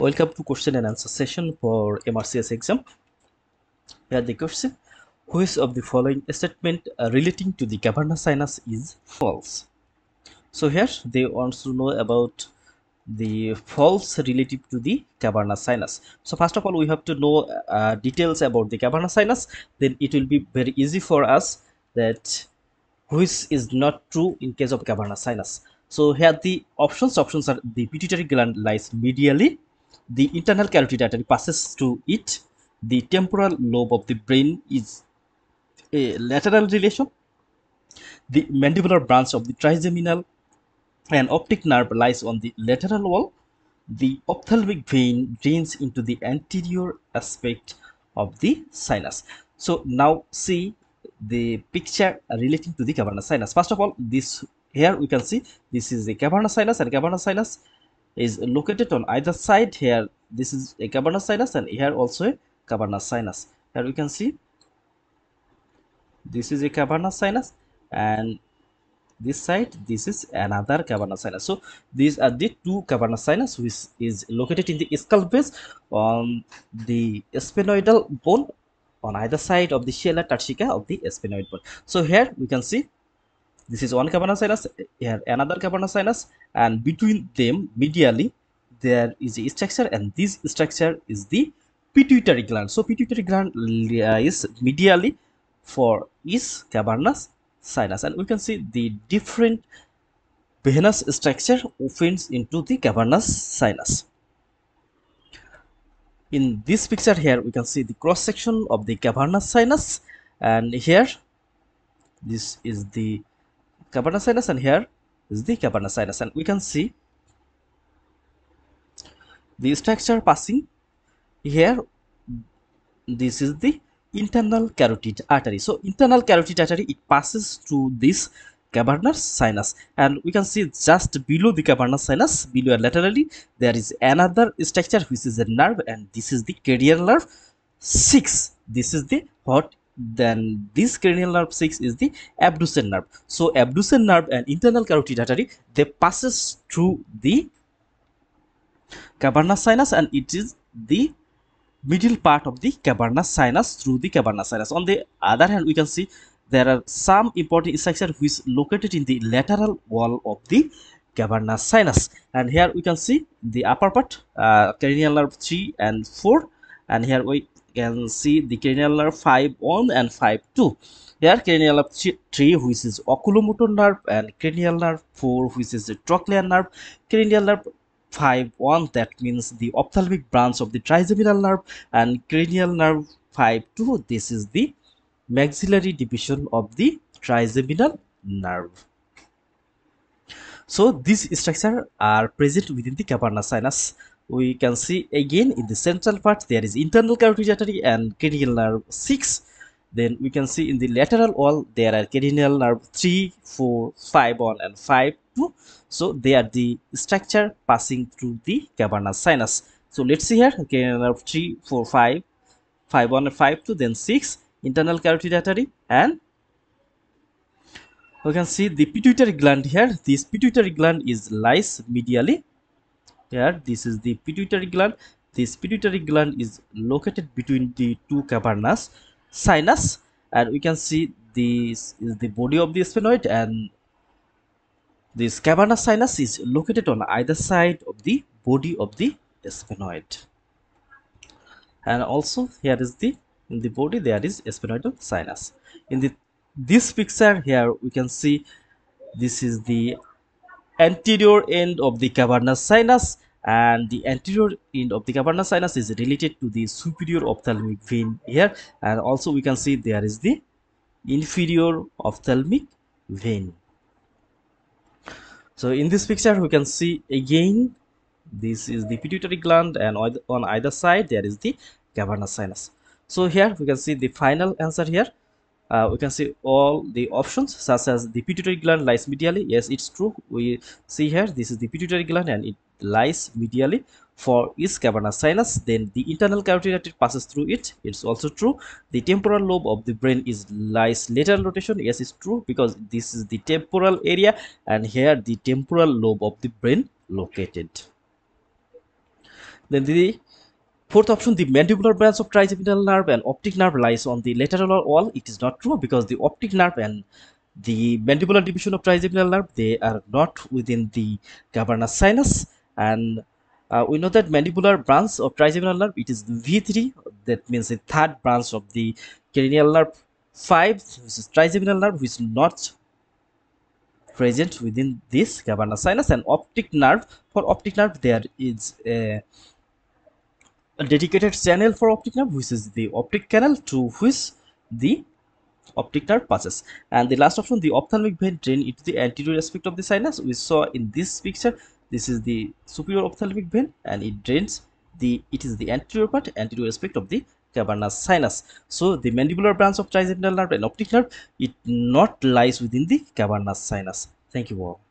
Welcome to question and answer session for MRCS exam. Here the question: which of the following statement relating to the cavernous sinus is false? So here they want to know about the false relative to the cavernous sinus. So first of all, we have to know details about the cavernous sinus. Then it will be very easy for us that which is not true in case of cavernous sinus. So here the options are: the pituitary gland lies medially, the internal carotid artery passes to it, the temporal lobe of the brain is a lateral relation, the mandibular branch of the trigeminal and optic nerve lies on the lateral wall, the ophthalmic vein drains into the anterior aspect of the sinus. So now see the picture relating to the cavernous sinus. First of all, this here we can see this is a cavernous sinus, and cavernous sinus is located on either side. Here this is a cavernous sinus, and here also a cavernous sinus. Here we can see this is a cavernous sinus, and this side this is another cavernous sinus. So these are the two cavernous sinus which is located in the skull base on the sphenoidal bone on either side of the sella turcica of the sphenoid bone. So here we can see this is one cavernous sinus, here another cavernous sinus, and between them medially there is a structure, and this structure is the pituitary gland. So pituitary gland lies medially for each cavernous sinus, and we can see the different venous structure opens into the cavernous sinus. In this picture here we can see the cross section of the cavernous sinus, and here this is the cavernous sinus and here is the cavernous sinus, and we can see the structure passing here. This is the internal carotid artery. So internal carotid artery, it passes through this cavernous sinus, and we can see just below the cavernous sinus, below and laterally, there is another structure which is a nerve, and this is the cranial nerve 6. This is the what? Then this cranial nerve 6 is the abducent nerve. So abducent nerve and internal carotid artery, they passes through the cavernous sinus, and it is the middle part of the cavernous sinus through the cavernous sinus. On the other hand, we can see there are some important structures which is located in the lateral wall of the cavernous sinus, and here we can see the upper part cranial nerve 3 and 4, and here we can see the cranial nerve 5-1 and 5-2. Here cranial nerve 3 which is oculomotor nerve, and cranial nerve 4 which is the trochlear nerve, cranial nerve 5-1 that means the ophthalmic branch of the trigeminal nerve, and cranial nerve 5-2 this is the maxillary division of the trigeminal nerve. So these structures are present within the cavernous sinus. We can see again in the central part there is internal carotid artery and cranial nerve 6. Then we can see in the lateral wall there are cranial nerve 3, 4, 5-1 and 5-2. So they are the structure passing through the cavernous sinus. So let's see here cranial nerve 3, 4, 5, 5-1 and 5-2, then 6, internal carotid artery, and we can see the pituitary gland here. This pituitary gland is lies medially. Here this is the pituitary gland. This pituitary gland is located between the two cavernous sinus, and we can see this is the body of the sphenoid, and this cavernous sinus is located on either side of the body of the sphenoid, and also here is the in the body there is sphenoidal sinus. In this picture here we can see this is the anterior end of the cavernous sinus, and the anterior end of the cavernous sinus is related to the superior ophthalmic vein here, and also we can see there is the inferior ophthalmic vein. So in this picture we can see again this is the pituitary gland, and on either side there is the cavernous sinus. So here we can see the final answer here. We can see all the options such as the pituitary gland lies medially. Yes, it's true. We see here this is the pituitary gland and it lies medially for each cavernous sinus. Then the internal carotid artery passes through it. It's also true. The temporal lobe of the brain is lies lateral rotation. Yes, it's true because this is the temporal area and here the temporal lobe of the brain located. Then the fourth option, the mandibular branch of trigeminal nerve and optic nerve lies on the lateral wall. It is not true because the optic nerve and the mandibular division of trigeminal nerve, they are not within the cavernous sinus. And we know that mandibular branch of trigeminal nerve, it is V3, that means the third branch of the cranial nerve 5, which is trigeminal nerve, which is not present within this cavernous sinus. And optic nerve, for optic nerve there is a dedicated channel for optic nerve, which is the optic canal, to which the optic nerve passes. And the last option, the ophthalmic vein drain into the anterior aspect of the sinus. We saw in this picture, this is the superior ophthalmic vein, and it drains the, it is the anterior part, anterior aspect of the cavernous sinus. So the mandibular branch of trigeminal nerve and optic nerve, it not lies within the cavernous sinus. Thank you all.